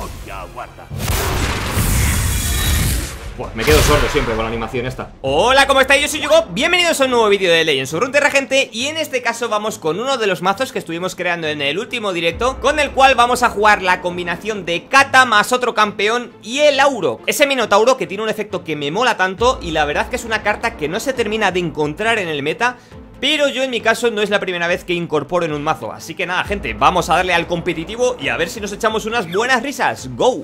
Jonia aguarda. Buah, me quedo sordo siempre con la animación esta. Hola, ¿cómo estáis? Yo soy Yugo. Bienvenidos a un nuevo vídeo de Legends of Runeterra, gente. Y en este caso vamos con uno de los mazos que estuvimos creando en el último directo, con el cual vamos a jugar la combinación de Kata más otro campeón y el Aurok. Ese Minotauro que tiene un efecto que me mola tanto, y la verdad que es una carta que no se termina de encontrar en el meta, pero yo en mi caso no es la primera vez que incorporo en un mazo. Así que nada, gente, vamos a darle al competitivo y a ver si nos echamos unas buenas risas. ¡Go!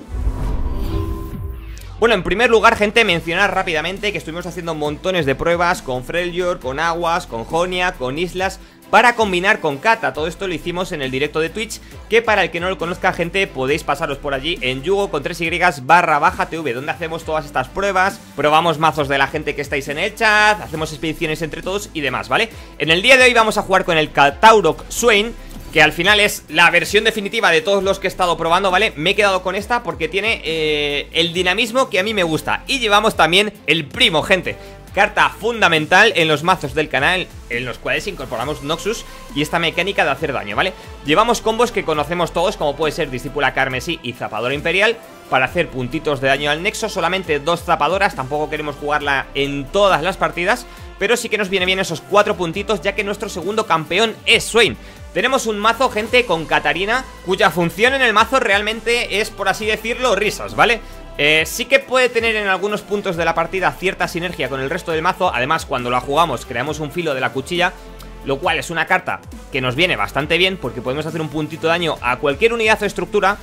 Bueno, en primer lugar, gente, mencionar rápidamente que estuvimos haciendo montones de pruebas con Freljord, con aguas, con Jonia, con islas, para combinar con Kata. Todo esto lo hicimos en el directo de Twitch, que para el que no lo conozca, gente, podéis pasaros por allí en yugo con 3y/tv, donde hacemos todas estas pruebas, probamos mazos de la gente que estáis en el chat, hacemos expediciones entre todos y demás, ¿vale? En el día de hoy vamos a jugar con el Kataurok Swain, que al final es la versión definitiva de todos los que he estado probando, ¿vale? Me he quedado con esta porque tiene el dinamismo que a mí me gusta. Y llevamos también el primo, gente, carta fundamental en los mazos del canal, en los cuales incorporamos Noxus y esta mecánica de hacer daño, ¿vale? Llevamos combos que conocemos todos, como puede ser Discípula Carmesí y Zapadora Imperial, para hacer puntitos de daño al nexo. Solamente 2 zapadoras, tampoco queremos jugarla en todas las partidas, pero sí que nos viene bien esos 4 puntitos, ya que nuestro segundo campeón es Swain. Tenemos un mazo, gente, con Katarina, cuya función en el mazo realmente es, por así decirlo, risas, ¿vale? Sí que puede tener en algunos puntos de la partida cierta sinergia con el resto del mazo. Además, cuando la jugamos, creamos un filo de la cuchilla, lo cual es una carta que nos viene bastante bien, porque podemos hacer un puntito de daño a cualquier unidad o estructura,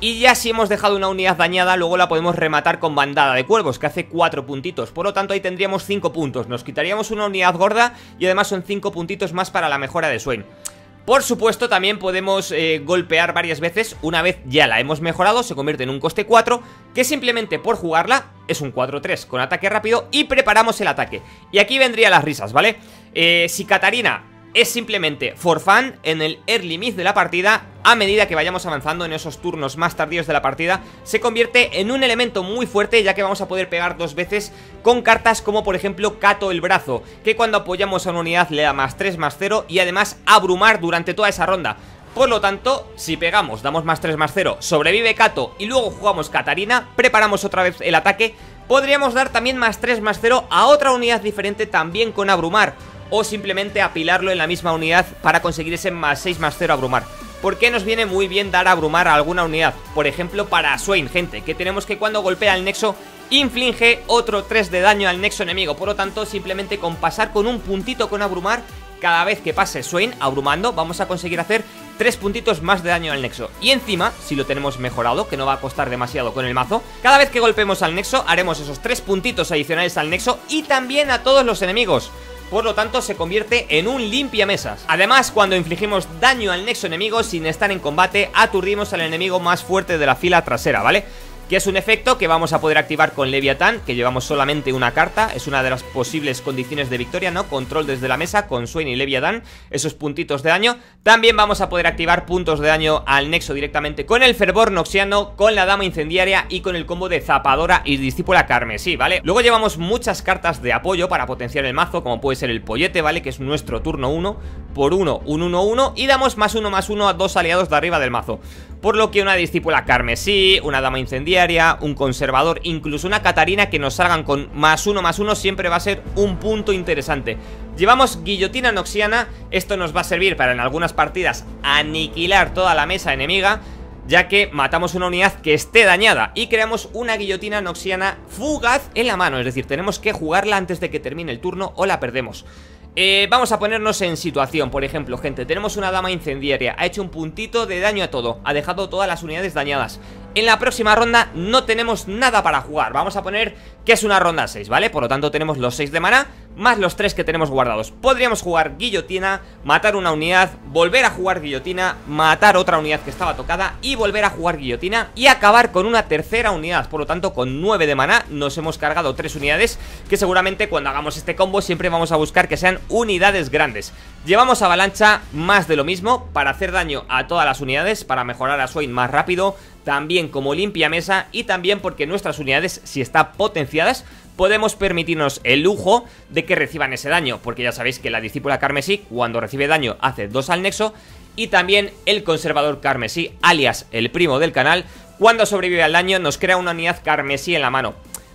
y ya si hemos dejado una unidad dañada, luego la podemos rematar con Bandada de Cuervos, que hace 4 puntitos. Por lo tanto, ahí tendríamos 5 puntos, nos quitaríamos una unidad gorda, y además son 5 puntitos más para la mejora de Swain. Por supuesto, también podemos golpear varias veces. Una vez ya la hemos mejorado, se convierte en un coste 4, que simplemente por jugarla es un 4-3 con ataque rápido, y preparamos el ataque. Y aquí vendrían las risas, ¿vale? Si Katarina es simplemente for fun en el early mid de la partida, a medida que vayamos avanzando en esos turnos más tardíos de la partida, se convierte en un elemento muy fuerte, ya que vamos a poder pegar 2 veces con cartas como, por ejemplo, Cato el Brazo, que cuando apoyamos a una unidad le da +3/+0, y además abrumar durante toda esa ronda. Por lo tanto, si pegamos, damos +3/+0, sobrevive Cato y luego jugamos Katarina, preparamos otra vez el ataque, podríamos dar también +3/+0 a otra unidad diferente, también con abrumar, o simplemente apilarlo en la misma unidad para conseguir ese +6/+0 abrumar. ¿Por qué nos viene muy bien dar a abrumar a alguna unidad? Por ejemplo, para Swain, gente, que tenemos que cuando golpea el nexo, inflige otro 3 de daño al nexo enemigo. Por lo tanto, simplemente con pasar con un puntito con abrumar, cada vez que pase Swain abrumando, vamos a conseguir hacer 3 puntitos más de daño al nexo. Y encima, si lo tenemos mejorado, que no va a costar demasiado con el mazo, cada vez que golpeemos al nexo, haremos esos 3 puntitos adicionales al nexo y también a todos los enemigos. Por lo tanto, se convierte en un limpiamesas. Además, cuando infligimos daño al nexo enemigo sin estar en combate, aturdimos al enemigo más fuerte de la fila trasera, ¿vale? Que es un efecto que vamos a poder activar con Leviathan, que llevamos solamente una carta. Es una de las posibles condiciones de victoria, ¿no? Control desde la mesa con Swain y Leviathan, esos puntitos de daño. También vamos a poder activar puntos de daño al nexo directamente con el Fervor Noxiano, con la Dama Incendiaria y con el combo de Zapadora y Discípula Carmesí, ¿vale? Luego llevamos muchas cartas de apoyo para potenciar el mazo, como puede ser el Poyete, ¿vale? Que es nuestro turno 1 por 1, un 1-1, y damos +1/+1 a 2 aliados de arriba del mazo. Por lo que una Discípula Carmesí, una Dama Incendiaria, un Conservador, incluso una Katarina que nos salgan con +1/+1 siempre va a ser un punto interesante. Llevamos Guillotina Noxiana, esto nos va a servir para en algunas partidas aniquilar toda la mesa enemiga, ya que matamos una unidad que esté dañada y creamos una Guillotina Noxiana fugaz en la mano, es decir, tenemos que jugarla antes de que termine el turno o la perdemos. Vamos a ponernos en situación. Por ejemplo, gente, tenemos una Dama Incendiaria, ha hecho un puntito de daño a todo, ha dejado todas las unidades dañadas. En la próxima ronda no tenemos nada para jugar. Vamos a poner que es una ronda 6, ¿vale? Por lo tanto tenemos los 6 de maná más los 3 que tenemos guardados. Podríamos jugar Guillotina, matar una unidad, volver a jugar Guillotina, matar otra unidad que estaba tocada y volver a jugar Guillotina y acabar con una tercera unidad. Por lo tanto, con 9 de maná nos hemos cargado 3 unidades, que seguramente cuando hagamos este combo siempre vamos a buscar que sean unidades grandes. Llevamos Avalancha, más de lo mismo, para hacer daño a todas las unidades, para mejorar a Swain más rápido, también como limpia mesa y también porque nuestras unidades, si están potenciadas, podemos permitirnos el lujo de que reciban ese daño, porque ya sabéis que la Discípula Carmesí, cuando recibe daño, hace 2 al nexo, y también el Conservador Carmesí, alias el primo del canal, Cuando sobrevive al daño nos crea una unidad carmesí en la mano.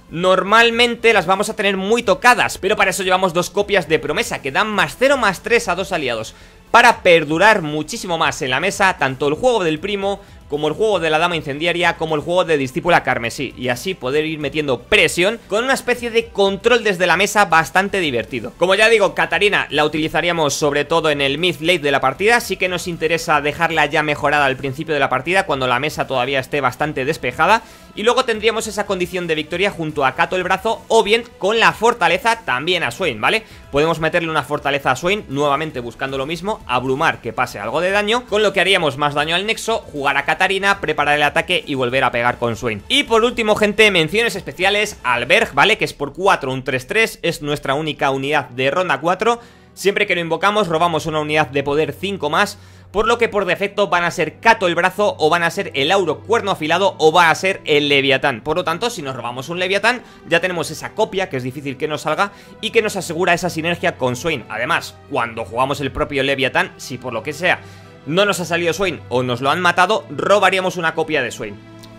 Normalmente las vamos a tener muy tocadas, pero para eso llevamos dos copias de promesa que dan +0/+3 a dos aliados, para perdurar muchísimo más en la mesa, tanto el juego del primo, como el juego de la dama incendiaria, como el juego de discípula carmesí, y así poder ir metiendo presión con una especie de control desde la mesa bastante divertido. Como ya digo, Katarina la utilizaríamos sobre todo en el mid-late de la partida, sí que nos interesa dejarla ya mejorada al principio de la partida, cuando la mesa todavía esté bastante despejada, y luego tendríamos esa condición de victoria junto a Cato el brazo, o bien con la fortaleza también a Swain, ¿vale? Podemos meterle una fortaleza a Swain, nuevamente buscando lo mismo, abrumar que pase algo de daño, con lo que haríamos más daño al nexo, jugar a Katarina, preparar el ataque y volver a pegar con Swain. Y por último, gente, menciones especiales al Berg, ¿vale? Que es por 4, un 3-3, es nuestra única unidad de ronda 4. Siempre que lo invocamos robamos una unidad de poder 5 más, por lo que por defecto van a ser Cato el brazo, o van a ser el Aurok Cuernoafilado, o va a ser el Leviathan. Por lo tanto, si nos robamos un Leviathan, ya tenemos esa copia, que es difícil que nos salga, y que nos asegura esa sinergia con Swain. Además, cuando jugamos el propio Leviathan, si por lo que sea no nos ha salido Swain o nos lo han matado, robaríamos una copia de Swain.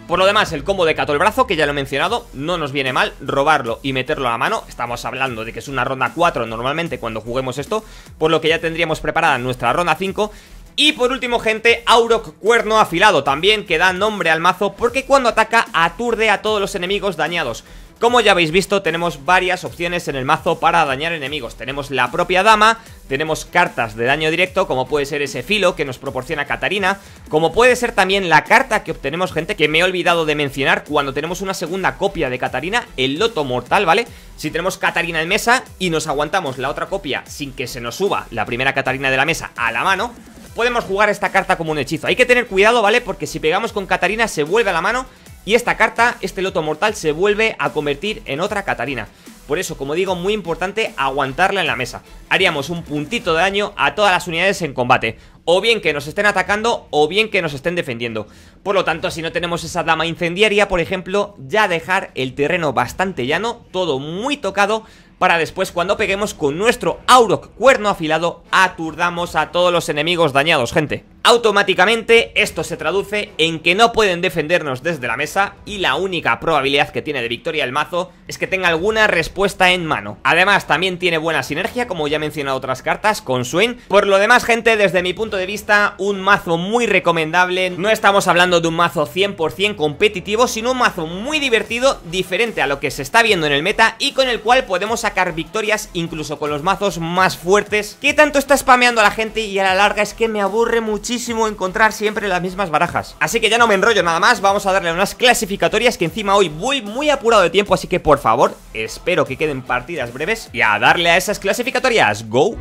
Por lo demás, el combo de Cato el brazo, que ya lo he mencionado, no nos viene mal robarlo y meterlo a la mano. Estamos hablando de que es una ronda 4 normalmente cuando juguemos esto, por lo que ya tendríamos preparada nuestra ronda 5. Y por último, gente, Aurok Cuernoafilado, también que da nombre al mazo, porque cuando ataca aturde a todos los enemigos dañados. Como ya habéis visto, tenemos varias opciones en el mazo para dañar enemigos. Tenemos la propia dama, tenemos cartas de daño directo, como puede ser ese filo que nos proporciona Katarina, como puede ser también la carta que obtenemos, gente, que me he olvidado de mencionar cuando tenemos una segunda copia de Katarina, el Loto Mortal, ¿vale? Si tenemos Katarina en mesa y nos aguantamos la otra copia sin que se nos suba la primera Katarina de la mesa a la mano, podemos jugar esta carta como un hechizo. Hay que tener cuidado, ¿vale? Porque si pegamos con Katarina se vuelve a la mano, y esta carta, este Loto Mortal, se vuelve a convertir en otra Katarina. Por eso, como digo, muy importante aguantarla en la mesa. Haríamos un puntito de daño a todas las unidades en combate, o bien que nos estén atacando, o bien que nos estén defendiendo. Por lo tanto, si no tenemos esa dama incendiaria, por ejemplo, ya dejar el terreno bastante llano, todo muy tocado, para después, cuando peguemos con nuestro Aurok Cuernoafilado, aturdamos a todos los enemigos dañados, gente. Automáticamente esto se traduce en que no pueden defendernos desde la mesa, y la única probabilidad que tiene de victoria el mazo es que tenga alguna respuesta en mano. Además, también tiene buena sinergia, como ya he mencionado otras cartas, con Swain. Por lo demás, gente, desde mi punto de vista, un mazo muy recomendable. No estamos hablando de un mazo 100% competitivo, sino un mazo muy divertido, diferente a lo que se está viendo en el meta, y con el cual podemos sacar victorias incluso con los mazos más fuertes, que tanto está spameando a la gente, y a la larga es que me aburre muchísimo encontrar siempre las mismas barajas. Así que ya no me enrollo nada más, vamos a darle unas clasificatorias, que encima hoy voy muy apurado de tiempo, así que por favor, espero que queden partidas breves, y a darle a esas clasificatorias. ¡Go!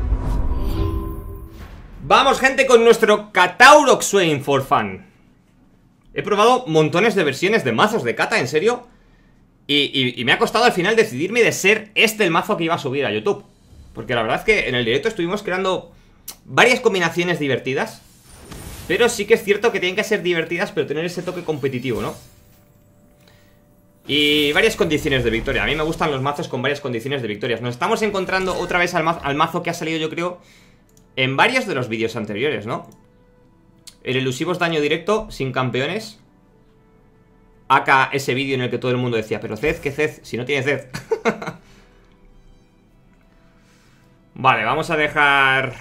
Vamos, gente, con nuestro Kataurok Swain for Fun. He probado montones de versiones de mazos de Kata, en serio, y me ha costado al final decidirme de ser este el mazo que iba a subir a YouTube, porque la verdad es que en el directo estuvimos creando varias combinaciones divertidas. Pero sí que es cierto que tienen que ser divertidas, pero tener ese toque competitivo, ¿no? Y varias condiciones de victoria. A mí me gustan los mazos con varias condiciones de victorias. Nos estamos encontrando otra vez al mazo que ha salido, yo creo, en varios de los vídeos anteriores, ¿no? El elusivos daño directo, sin campeones. Acá ese vídeo en el que todo el mundo decía, pero Zed, ¿qué Zed? Si no tiene Zed. Vale, vamos a dejar...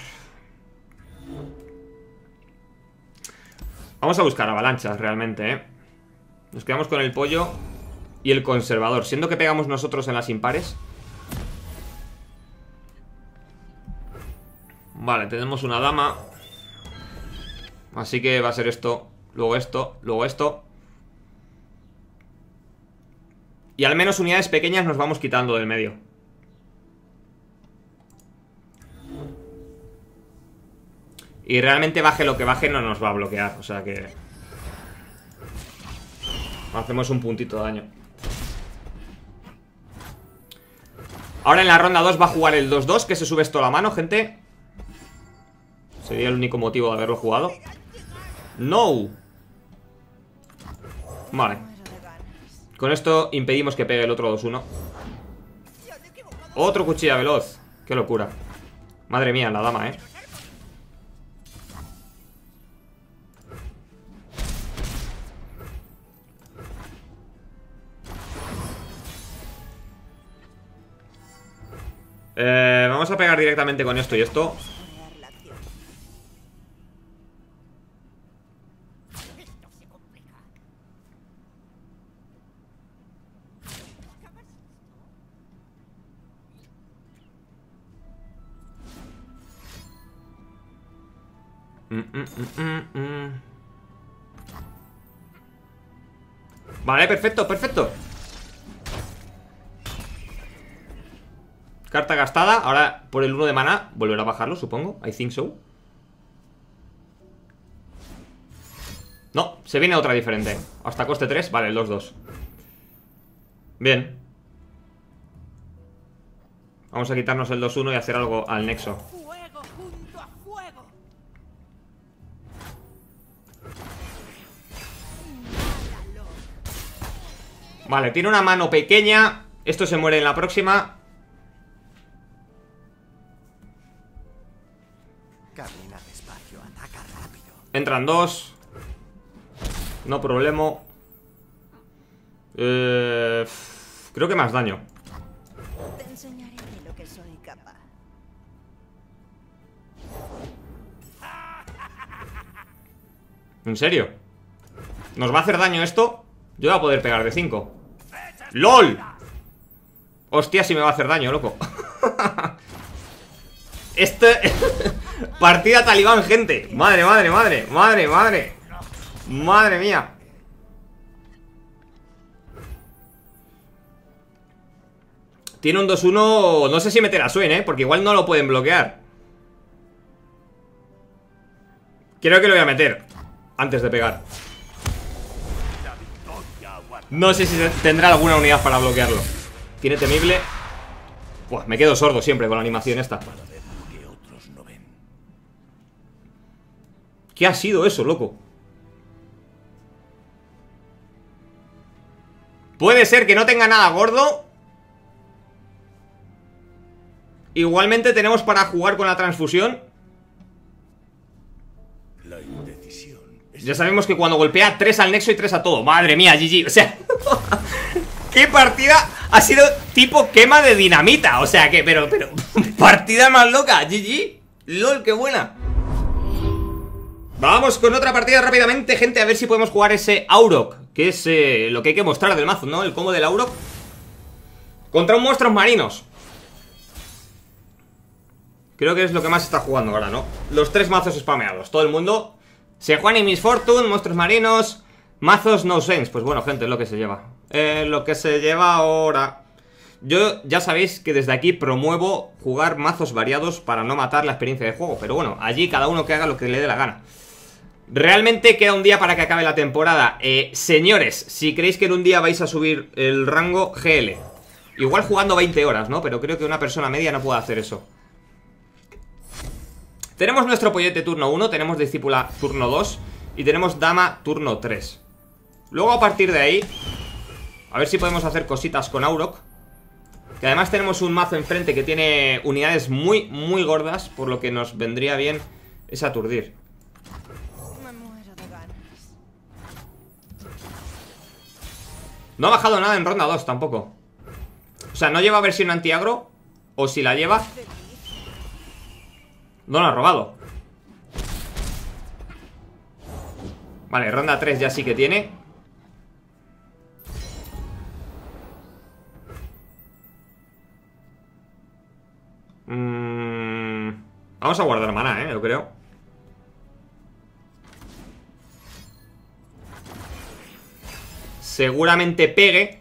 Vamos a buscar avalanchas realmente, ¿eh? Nos quedamos con el pollo y el conservador, siendo que pegamos nosotros en las impares. Vale, tenemos una dama, así que va a ser esto, luego esto, luego esto. Y al menos unidades pequeñas nos vamos quitando del medio. Y realmente baje lo que baje no nos va a bloquear, o sea que... hacemos un puntito de daño. Ahora en la ronda 2 va a jugar el 2-2, que se sube esto a la mano, gente. Sería el único motivo de haberlo jugado. ¡No! Vale. Con esto impedimos que pegue el otro 2-1. Otro cuchilla veloz. ¡Qué locura! Madre mía, la dama, ¿eh? Vamos a pegar directamente con esto y esto. Vale, perfecto, perfecto. Carta gastada. Ahora por el 1 de mana volverá a bajarlo, supongo. I think so. No, se viene otra diferente. Hasta coste 3, vale, el 2-2. Bien. Vamos a quitarnos el 2-1 y hacer algo al nexo. Vale, tiene una mano pequeña. Esto se muere en la próxima. Camina despacio, ataca rápido. Entran dos. No problema. Creo que más daño. Te enseñaré de lo que soy capaz. ¿En serio? ¿Nos va a hacer daño esto? Yo voy a poder pegar de 5. ¡LOL! Hostia, si me va a hacer daño, loco. Partida talibán, gente. Madre, madre, madre. Madre, madre. Madre mía. Tiene un 2-1. No sé si meterá Swain, porque igual no lo pueden bloquear. Creo que lo voy a meter antes de pegar. No sé si tendrá alguna unidad para bloquearlo. Tiene temible. Buah, me quedo sordo siempre con la animación esta. ¿Qué ha sido eso, loco? Puede ser que no tenga nada gordo. Igualmente tenemos para jugar con la transfusión. Ya sabemos que cuando golpea 3 al nexo y 3 a todo. Madre mía, GG, o sea. Qué partida. Ha sido tipo quema de dinamita. O sea que, pero partida más loca, GG. LOL, qué buena. Vamos con otra partida rápidamente, gente. A ver si podemos jugar ese Aurok, que es lo que hay que mostrar del mazo, ¿no? El combo del Aurok contra un monstruos marinos. Creo que es lo que más está jugando ahora, ¿no? Los 3 mazos spameados, todo el mundo. Sejuani, Miss Fortune, monstruos marinos, mazos no sense. Pues bueno, gente, es lo que se lleva. Lo que se lleva ahora. Yo ya sabéis que desde aquí promuevo jugar mazos variados para no matar la experiencia de juego. Pero bueno, allí cada uno que haga lo que le dé la gana. Realmente queda un día para que acabe la temporada. Señores, si creéis que en un día vais a subir el rango GL, igual jugando 20 horas, ¿no? Pero creo que una persona media no puede hacer eso. Tenemos nuestro Poyete turno 1, tenemos Discípula turno 2 y tenemos Dama turno 3. Luego a partir de ahí, a ver si podemos hacer cositas con Aurok. Que además tenemos un mazo enfrente que tiene unidades muy, muy gordas, por lo que nos vendría bien es aturdir. No ha bajado nada en ronda 2 tampoco. O sea, no lleva versión antiagro, o si la lleva... No lo ha robado. Vale, ronda 3 ya sí que tiene. Vamos a guardar maná, yo creo. Seguramente pegue.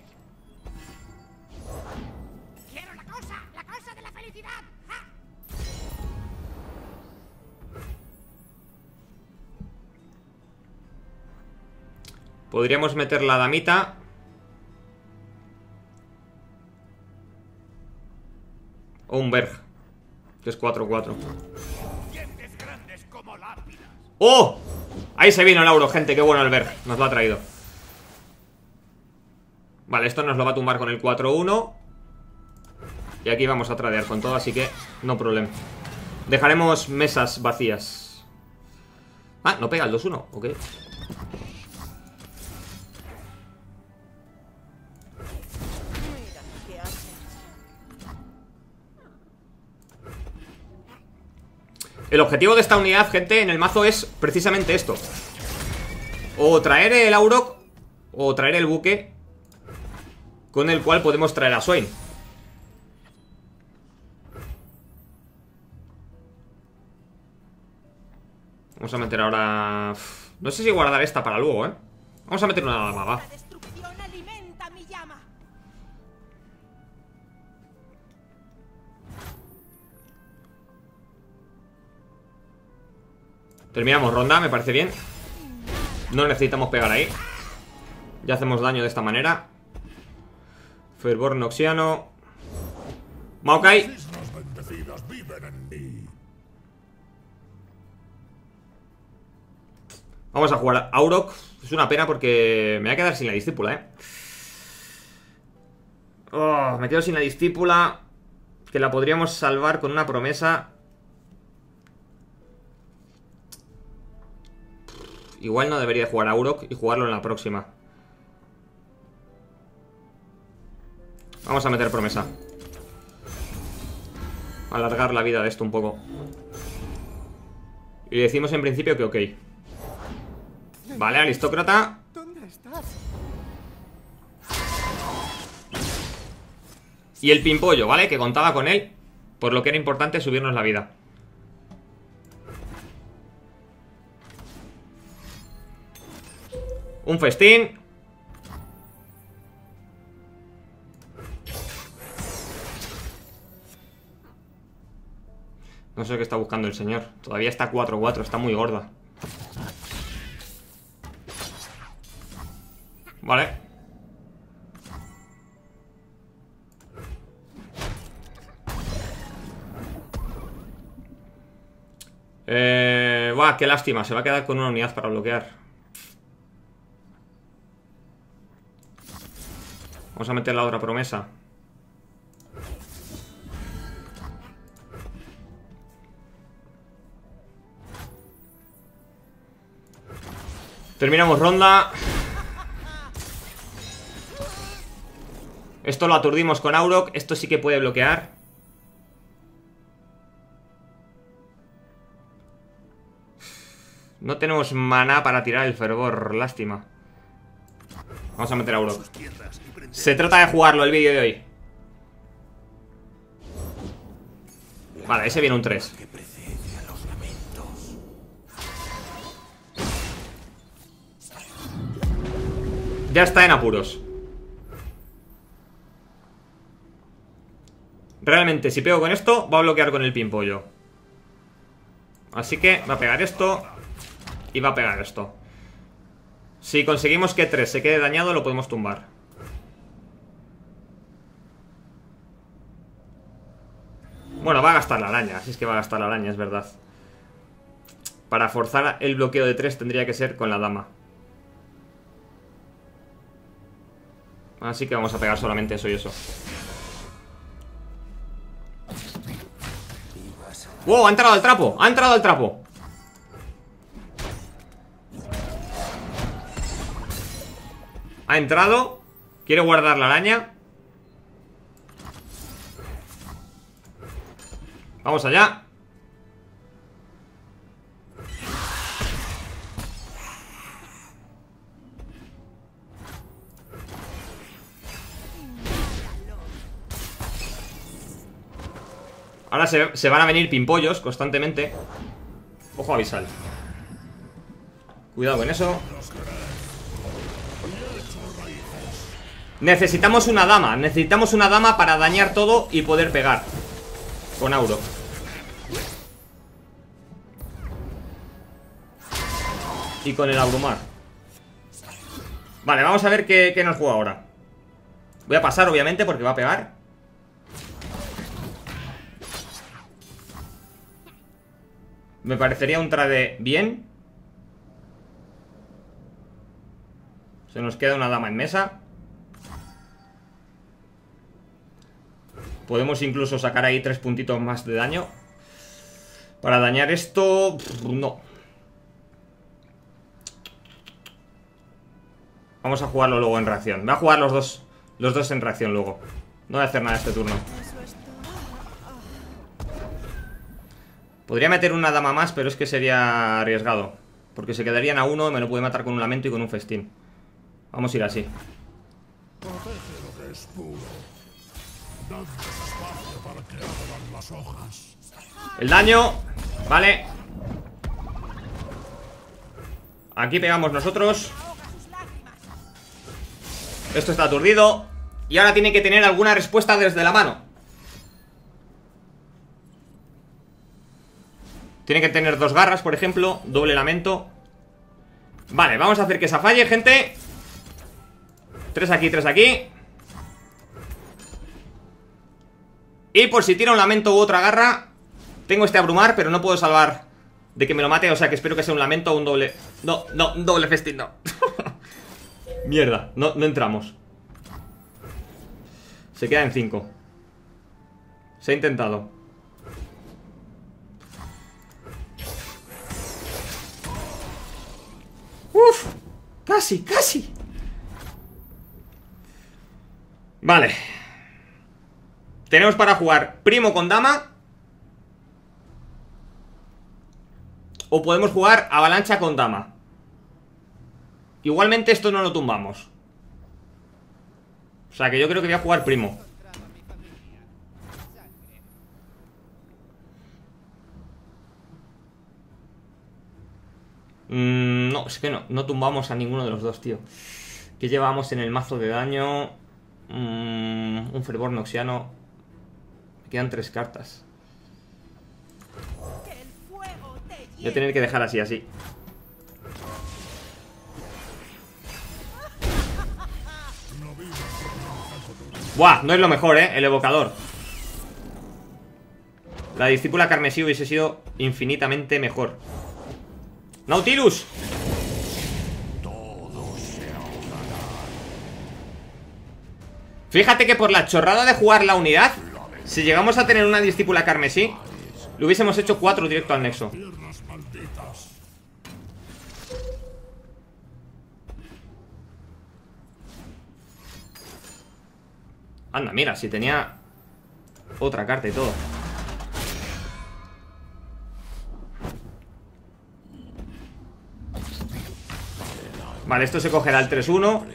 Podríamos meter la damita. O un Berg, que es 4-4. ¡Oh! Ahí se vino el Aurok, gente. Qué bueno el Berg. Nos lo ha traído. Vale, esto nos lo va a tumbar con el 4-1. Y aquí vamos a tradear con todo, así que no problema. Dejaremos mesas vacías. Ah, no pega el 2-1. Ok. El objetivo de esta unidad, gente, en el mazo es precisamente esto. O traer el Aurok o traer el buque, con el cual podemos traer a Swain. Vamos a meter ahora... No sé si guardar esta para luego, ¿eh? Vamos a meter una dama, va. Terminamos ronda, me parece bien. No necesitamos pegar ahí. Ya hacemos daño de esta manera. Fervor Noxiano. Maokai. Vamos a jugar Aurok. Es una pena porque me voy a quedar sin la discípula, ¿eh? Oh, me quedo sin la discípula, que la podríamos salvar con una promesa. Igual no debería jugar Aurok y jugarlo en la próxima. Vamos a meter promesa. Alargar la vida de esto un poco. Y le decimos en principio que ok. Vale, aristócrata. Y el pimpollo, ¿vale? Que contaba con él, por lo que era importante subirnos la vida. Un festín. No sé qué está buscando el señor. Todavía está 4-4, está muy gorda. Vale. Qué lástima, se va a quedar con una unidad para bloquear. Vamos a meter la otra promesa. Terminamos ronda. Esto lo aturdimos con Aurok. Esto sí que puede bloquear. No tenemos maná para tirar el fervor. Lástima. Vamos a meter a Aurok. Se trata de jugarlo el vídeo de hoy. Vale, ese viene un 3. Ya está en apuros. Realmente, si pego con esto, va a bloquear con el pimpollo. Así que va a pegar esto y va a pegar esto. Si conseguimos que 3 se quede dañado, lo podemos tumbar. Bueno, va a gastar la araña. Si es que va a gastar la araña, es verdad. Para forzar el bloqueo de 3 tendría que ser con la dama. Así que vamos a pegar solamente eso y eso. ¡Wow! ¡Ha entrado al trapo! ¡Ha entrado al trapo! Ha entrado. Quiere guardar la araña. Vamos allá. Ahora se van a venir pimpollos constantemente. Ojo a Abisal. Cuidado con eso. Necesitamos una dama. Necesitamos una dama para dañar todo y poder pegar con Aurok. Y con el abrumar. Vale, vamos a ver qué nos juega ahora. Voy a pasar, obviamente, porque va a pegar. Me parecería un trade bien. Se nos queda una dama en mesa. Podemos incluso sacar ahí 3 puntitos más de daño. Para dañar esto... no. Vamos a jugarlo luego en reacción. Voy a jugar los dos en reacción luego. No voy a hacer nada este turno. Podría meter una dama más, pero es que sería arriesgado, porque se quedarían a uno y me lo puede matar con un lamento y con un festín. Vamos a ir así. El daño, vale. Aquí pegamos nosotros. Esto está aturdido. Y ahora tiene que tener alguna respuesta desde la mano. Tiene que tener dos garras, por ejemplo. Doble lamento. Vale, vamos a hacer que esa falle, gente. Tres aquí, tres aquí. Y por si tira un lamento u otra garra. Tengo este abrumar, pero no puedo salvar de que me lo mate, o sea que espero que sea un lamento o un doble... No, no, un doble festín, no. Mierda, no entramos. Se queda en 5. Se ha intentado. Uf, casi, casi. Vale. Tenemos para jugar primo con dama. O podemos jugar avalancha con dama. Igualmente esto no lo tumbamos. O sea que yo creo que voy a jugar primo. No, es que no tumbamos a ninguno de los dos, tío. ¿Qué llevamos en el mazo de daño? Un fervor noxiano. Me quedan 3 cartas. Voy a tener que dejar así, así. Buah, no es lo mejor, el evocador. La discípula carmesí hubiese sido infinitamente mejor. ¡Nautilus! Fíjate que por la chorrada de jugar la unidad, si llegamos a tener una discípula carmesí, le hubiésemos hecho 4 directo al nexo. Anda, mira, si tenía otra carta y todo. Vale, esto se cogerá el 3-1.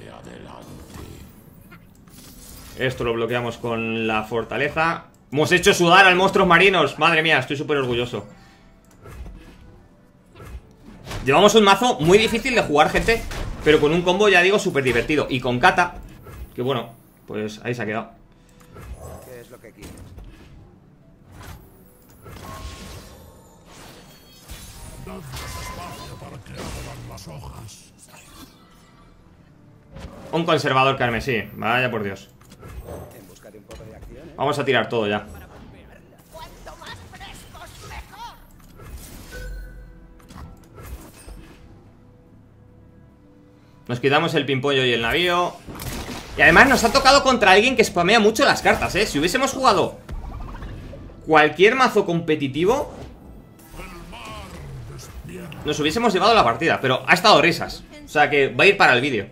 Esto lo bloqueamos con la fortaleza. Hemos hecho sudar al monstruos marinos. Madre mía, estoy súper orgulloso. Llevamos un mazo muy difícil de jugar, gente, pero con un combo, ya digo, súper divertido. Y con Kata, que bueno, pues ahí se ha quedado. ¿Qué es lo que quieres? Un conservador carmesí. Vaya por Dios. Vamos a tirar todo ya. Nos quitamos el pimpollo y el navío. Y además nos ha tocado contra alguien que spamea mucho las cartas, Si hubiésemos jugado cualquier mazo competitivo, nos hubiésemos llevado la partida. Pero ha estado risas. O sea que va a ir para el vídeo.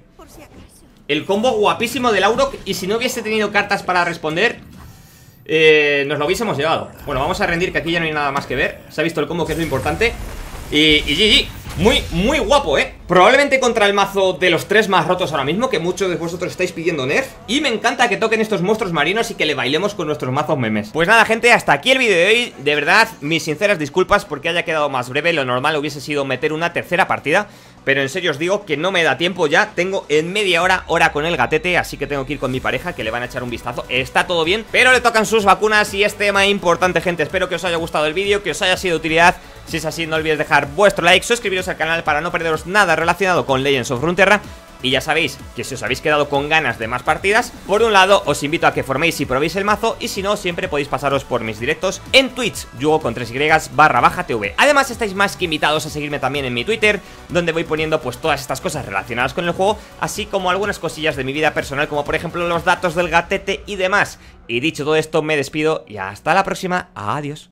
El combo guapísimo del Aurok. Y si no hubiese tenido cartas para responder, nos lo hubiésemos llevado. Bueno, vamos a rendir, que aquí ya no hay nada más que ver. Se ha visto el combo, que es lo importante. Y GG. Muy, muy guapo, Probablemente contra el mazo de los 3 más rotos ahora mismo, que muchos de vosotros estáis pidiendo nerf. Y me encanta que toquen estos monstruos marinos y que le bailemos con nuestros mazos memes. Pues nada, gente, hasta aquí el vídeo de hoy. De verdad, mis sinceras disculpas porque haya quedado más breve. Lo normal hubiese sido meter una tercera partida, pero en serio os digo que no me da tiempo ya. Tengo en media hora, hora con el gatete, así que tengo que ir con mi pareja, que le van a echar un vistazo. Está todo bien, pero le tocan sus vacunas y es tema importante, gente. Espero que os haya gustado el vídeo, que os haya sido de utilidad. Si es así, no olvidéis dejar vuestro like, suscribiros al canal para no perderos nada relacionado con Legends of Runeterra. Y ya sabéis que si os habéis quedado con ganas de más partidas, por un lado os invito a que forméis y probéis el mazo, y si no, siempre podéis pasaros por mis directos en Twitch, yugo con 3y/tv. Además estáis más que invitados a seguirme también en mi Twitter, donde voy poniendo pues todas estas cosas relacionadas con el juego, así como algunas cosillas de mi vida personal, como por ejemplo los datos del gatete y demás. Y dicho todo esto, me despido y hasta la próxima. Adiós.